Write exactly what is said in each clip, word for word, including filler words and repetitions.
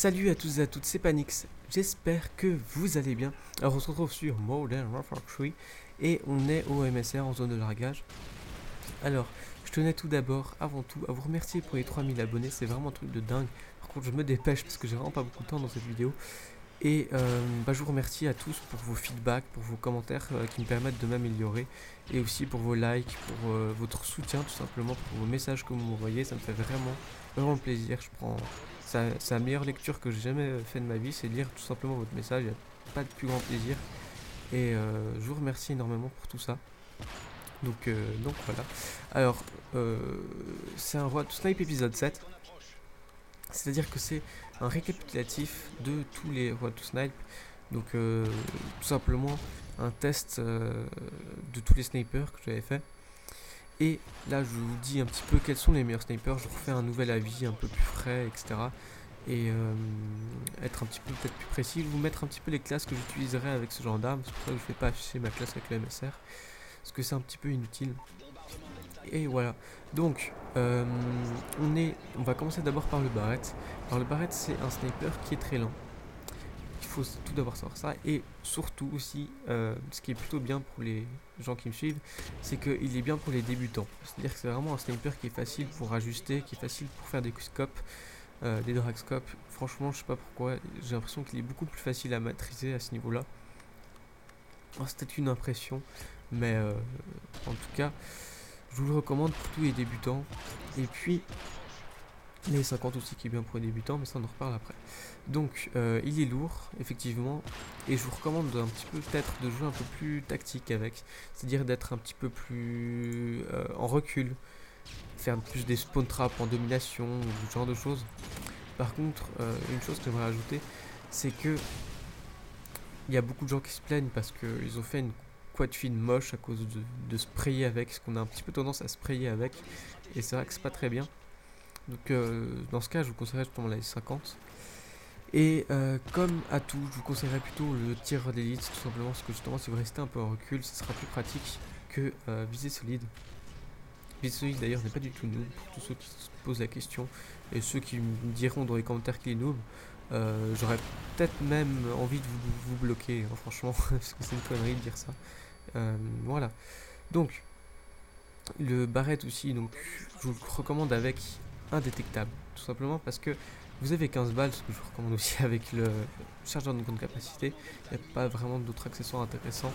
Salut à tous et à toutes, c'est Panix, j'espère que vous allez bien. Alors on se retrouve sur Modern Warfare trois et on est au M S R en zone de largage. Alors je tenais tout d'abord, avant tout, à vous remercier pour les trois mille abonnés, c'est vraiment un truc de dingue. Par contre je me dépêche parce que j'ai vraiment pas beaucoup de temps dans cette vidéo. Et euh, bah, je vous remercie à tous pour vos feedbacks, pour vos commentaires euh, qui me permettent de m'améliorer. Et aussi pour vos likes, pour euh, votre soutien tout simplement, pour vos messages que vous m'envoyez. Ça me fait vraiment, vraiment plaisir. Je prends... C'est la meilleure lecture que j'ai jamais fait de ma vie, c'est lire tout simplement votre message. Il n'y a pas de plus grand plaisir. Et euh, je vous remercie énormément pour tout ça. Donc, euh, donc voilà. Alors, euh, c'est un Road to Snipe épisode sept. C'est-à-dire que c'est un récapitulatif de tous les Road to Snipe. Donc euh, tout simplement un test euh, de tous les snipers que j'avais fait. Et là je vous dis un petit peu quels sont les meilleurs snipers, je refais un nouvel avis un peu plus frais, et cetera. Et euh, être un petit peu peut-être plus précis, vous mettre un petit peu les classes que j'utiliserai avec ce genre d'arme. C'est pour ça que je ne vais pas afficher ma classe avec le M S R, parce que c'est un petit peu inutile. Et voilà, donc euh, on, est, on va commencer d'abord par le Barrett. Alors le Barrett c'est un sniper qui est très lent. Il faut tout d'abord savoir ça, et surtout aussi euh, ce qui est plutôt bien pour les gens qui me suivent, c'est qu'il est bien pour les débutants, c'est à dire que c'est vraiment un sniper qui est facile pour ajuster, qui est facile pour faire des scopes, euh, des drag scopes. Franchement je sais pas pourquoi, j'ai l'impression qu'il est beaucoup plus facile à maîtriser à ce niveau là. C'était une impression, mais euh, en tout cas je vous le recommande pour tous les débutants. Et puis les cinquante aussi qui est bien pour les débutants, mais ça on en reparle après. Donc euh, il est lourd effectivement, et je vous recommande un petit peu peut-être de jouer un peu plus tactique avec, c'est-à-dire d'être un petit peu plus euh, en recul, faire plus des spawn traps en domination ou ce genre de choses. Par contre euh, une chose que j'aimerais ajouter, c'est que il y a beaucoup de gens qui se plaignent parce qu'ils ont fait une de fine moche à cause de, de sprayer avec, ce qu'on a un petit peu tendance à sprayer avec, et c'est vrai que c'est pas très bien. Donc euh, dans ce cas je vous conseillerais justement la S cinquante, et euh, comme à tout je vous conseillerais plutôt le tir d'élite tout simplement, parce que justement si vous restez un peu en recul ce sera plus pratique que euh, viser solide. Viser solide d'ailleurs n'est pas du tout noob, pour tous ceux qui se posent la question et ceux qui me diront dans les commentaires qu'il est noob. Euh, J'aurais peut-être même envie de vous, vous bloquer, hein, franchement, parce que c'est une connerie de dire ça. Euh, voilà. Donc, le Barrett aussi, donc, je vous le recommande avec indétectable, tout simplement parce que vous avez quinze balles, ce que je vous recommande aussi avec le chargeur de grande capacité. Il n'y a pas vraiment d'autres accessoires intéressants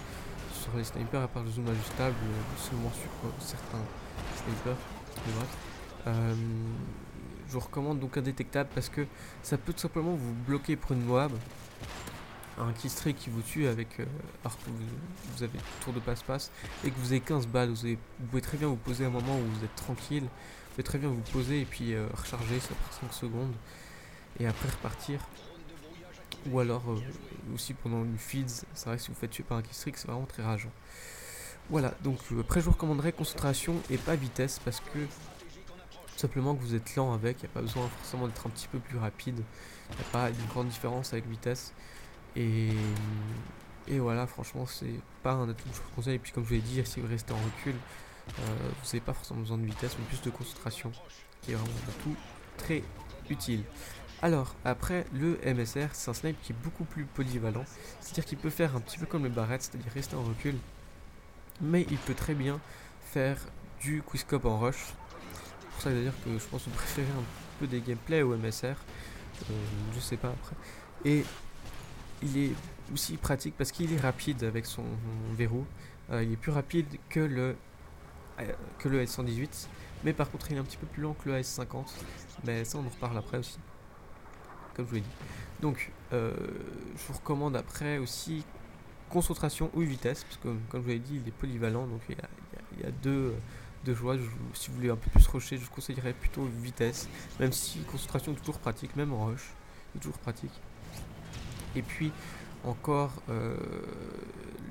sur les snipers, à part le zoom ajustable, seulement sur euh, certains snipers. Euh, Je vous recommande donc indétectable parce que ça peut tout simplement vous bloquer pour une moab, un killstreak qui vous tue avec euh, alors que vous, vous avez tour de passe-passe et que vous avez quinze balles, vous, avez, vous pouvez très bien vous poser à un moment où vous êtes tranquille, vous pouvez très bien vous poser et puis euh, recharger, ça prend cinq secondes et après repartir. Ou alors euh, aussi pendant une feed, c'est vrai que si vous faites tuer par un killstreak c'est vraiment très rageant. Voilà, donc euh, après je vous recommanderais concentration et pas vitesse, parce que tout simplement que vous êtes lent avec, il n'y a pas besoin forcément d'être un petit peu plus rapide, il n'y a pas une grande différence avec vitesse, et, et voilà, franchement c'est pas un atout que je vous conseille. Et puis comme je vous l'ai dit, si vous restez en recul, euh, vous n'avez pas forcément besoin de vitesse, mais plus de concentration, qui est vraiment un atout très utile. Alors après, le M S R c'est un snipe qui est beaucoup plus polyvalent, c'est-à-dire qu'il peut faire un petit peu comme le Barrett, c'est-à-dire rester en recul, mais il peut très bien faire du quickscope en rush. C'est pour ça d'ailleurs que je pense que vous préférez un peu des gameplays au M S R, euh, je sais pas après. Et il est aussi pratique parce qu'il est rapide avec son verrou, euh, il est plus rapide que le, euh, que le A S cent dix-huit, mais par contre il est un petit peu plus lent que le A S cinquante, mais ça on en reparle après aussi, comme je vous l'ai dit. Donc euh, je vous recommande après aussi concentration ou vitesse, parce que comme je vous l'ai dit il est polyvalent, donc il y a, il y a, il y a deux... Euh, de joie. Si vous voulez un peu plus rusher, je vous conseillerais plutôt vitesse, même si concentration est toujours pratique, même en rush, c'est toujours pratique. Et puis encore euh,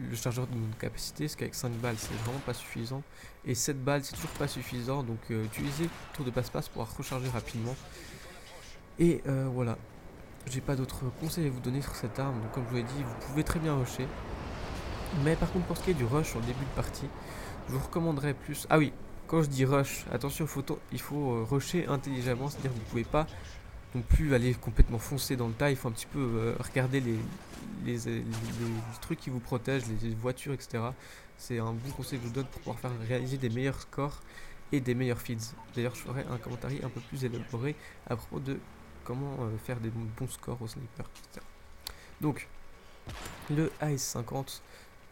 le chargeur de capacité, parce qu'avec cinq balles c'est vraiment pas suffisant, et sept balles c'est toujours pas suffisant, donc euh, utilisez le tour de passe-passe pour recharger rapidement. Et euh, voilà, j'ai pas d'autres conseils à vous donner sur cette arme. Donc comme je vous l'ai dit, vous pouvez très bien rusher, mais par contre pour ce qui est du rush en début de partie, je vous recommanderais plus... Ah oui, quand je dis rush, attention, faut il faut rusher intelligemment, c'est-à-dire que vous ne pouvez pas non plus aller complètement foncer dans le tas, il faut un petit peu euh, regarder les, les, les, les trucs qui vous protègent, les, les voitures, et cetera. C'est un bon conseil que je vous donne pour pouvoir faire réaliser des meilleurs scores et des meilleurs feeds. D'ailleurs, je ferai un commentaire un peu plus élaboré à propos de comment euh, faire des bons scores au sniper, et cetera. Donc, le A S cinquante,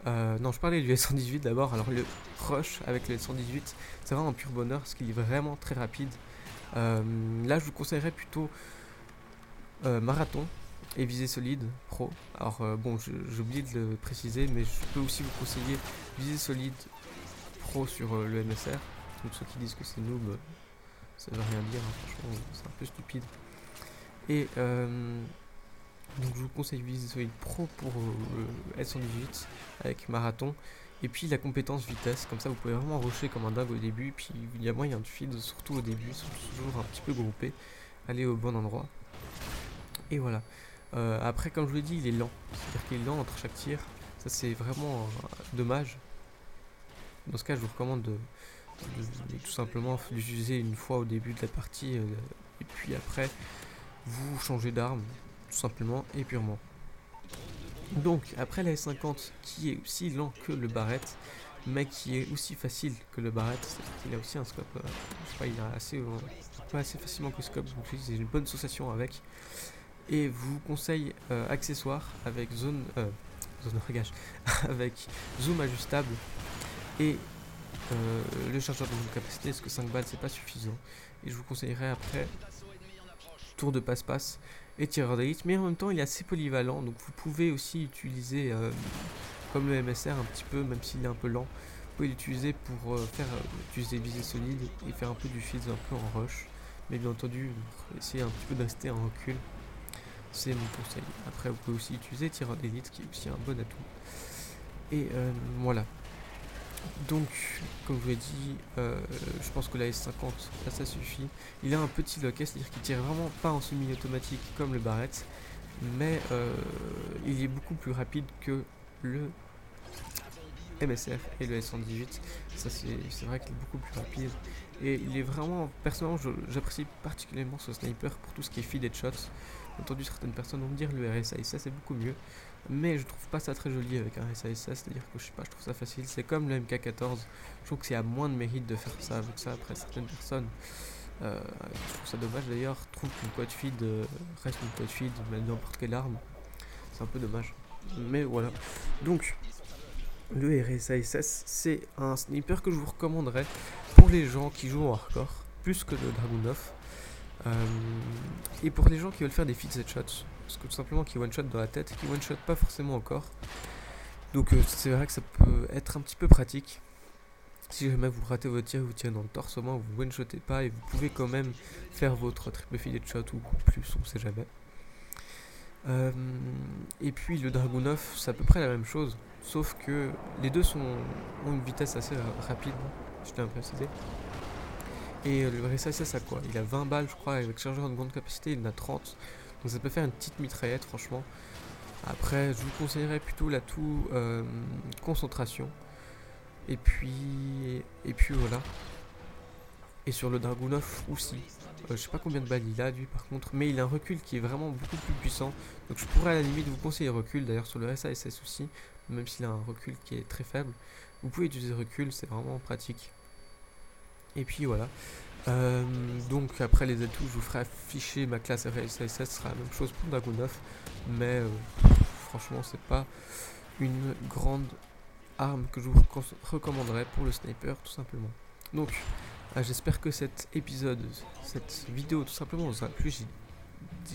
euh, non, je parlais du S cent dix-huit d'abord. Alors, le rush avec le S cent dix-huit, c'est vraiment un pur bonheur parce qu'il est vraiment très rapide. Euh, là, je vous conseillerais plutôt euh, marathon et visée solide pro. Alors, euh, bon, j'ai oublié de le préciser, mais je peux aussi vous conseiller visée solide pro sur euh, le M S R. Donc, ceux qui disent que c'est noob, ça veut rien dire, hein, franchement, c'est un peu stupide. Et euh, donc, je vous conseille visée solide pro pour euh, le S cent dix-huit avec marathon. Et puis la compétence vitesse, comme ça vous pouvez vraiment rusher comme un dingue au début, puis il y a moyen de feed, surtout au début, sont toujours un petit peu groupés, aller au bon endroit. Et voilà. Euh, après, comme je vous l'ai dit, il est lent, c'est-à-dire qu'il est lent entre chaque tir, ça c'est vraiment euh, dommage. Dans ce cas, je vous recommande de, de, de tout simplement l'utiliser une fois au début de la partie, euh, et puis après, vous changez d'arme, tout simplement et purement. Donc, après la S cinquante, qui est aussi lent que le Barrett, mais qui est aussi facile que le Barrett, c'est-à-dire qu'il a aussi un scope, euh, je sais pas, il a assez, euh, pas assez facilement que scope, donc j'ai une bonne association avec. Et vous conseille euh, accessoires avec zone, euh, zone de regage, avec zoom ajustable et euh, le chargeur de longue capacité, parce que cinq balles c'est pas suffisant. Et je vous conseillerais après tour de passe-passe et tireur d'élite, mais en même temps il est assez polyvalent, donc vous pouvez aussi utiliser euh, comme le M S R un petit peu, même s'il est un peu lent, vous pouvez l'utiliser pour euh, faire euh, utiliser visée solide et faire un peu du feed un peu en rush, mais bien entendu essayer un petit peu de rester en recul, c'est mon conseil. Après vous pouvez aussi utiliser tireur d'élite qui est aussi un bon atout, et euh, voilà. Donc, comme je vous l'ai dit, euh, je pense que la S cinquante, là, ça suffit. Il a un petit loquet, c'est-à-dire qu'il tire vraiment pas en semi-automatique comme le Barrett, mais euh, il est beaucoup plus rapide que le M S R et le S cent dix-huit. Ça, c'est vrai qu'il est beaucoup plus rapide. Et il est vraiment, personnellement, j'apprécie particulièrement ce sniper pour tout ce qui est feed et shot. J'ai entendu certaines personnes vont me dire le R S A S S c'est beaucoup mieux, mais je trouve pas ça très joli avec un R S A S S, c'est-à-dire que je sais pas, je trouve ça facile, c'est comme le M K quatorze, je trouve que c'est à moins de mérite de faire ça avec ça. Après certaines personnes, euh, je trouve ça dommage d'ailleurs, trouve qu'une quad feed euh, reste une quad feed, même n'importe quelle arme, c'est un peu dommage, mais voilà. Donc le R S A S S c'est un sniper que je vous recommanderais pour les gens qui jouent en hardcore, plus que le Dragonov. Euh, et pour les gens qui veulent faire des feeds headshots, parce que tout simplement qui one shot dans la tête, qui one shot pas forcément encore, donc euh, c'est vrai que ça peut être un petit peu pratique. Si jamais vous ratez votre tir, vous tirez dans le torse, au moins vous one shotez pas et vous pouvez quand même faire votre triple feed headshot ou plus, on sait jamais. Euh, et puis le Dragonov, c'est à peu près la même chose, sauf que les deux sont, ont une vitesse assez rapide, je tiens à préciser. Et le R S A, c'est ça quoi, il a vingt balles je crois, avec chargeur de grande capacité il en a trente, donc ça peut faire une petite mitraillette franchement. Après je vous conseillerais plutôt l'atout euh, concentration, et puis et puis voilà. Et sur le Dragunov aussi, euh, je sais pas combien de balles il a lui par contre, mais il a un recul qui est vraiment beaucoup plus puissant, donc je pourrais à la limite vous conseiller recul d'ailleurs sur le R S A S S aussi, même s'il a un recul qui est très faible, vous pouvez utiliser recul, c'est vraiment pratique. Et puis voilà, euh, donc après les atouts, je vous ferai afficher ma classe R S A S S, ce sera la même chose pour Dragunov, mais euh, franchement c'est pas une grande arme que je vous recommanderais pour le sniper tout simplement. Donc euh, j'espère que cet épisode, cette vidéo tout simplement vous aura plu,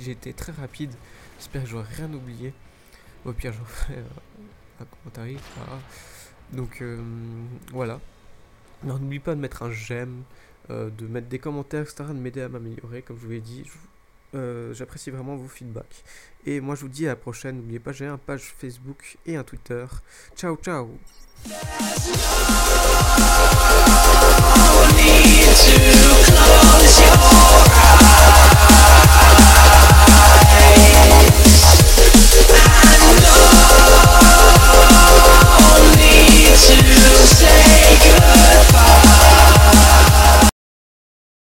j'ai été très rapide, j'espère que j'aurai rien oublié, au pire j'en ferai euh, un commentaire, voilà. Donc euh, voilà. N'oublie pas de mettre un j'aime, euh, de mettre des commentaires, et cetera, de m'aider à m'améliorer, comme je vous l'ai dit. J'apprécie euh, vraiment vos feedbacks. Et moi, je vous dis à la prochaine. N'oubliez pas, j'ai un page Facebook et un Twitter. Ciao, ciao!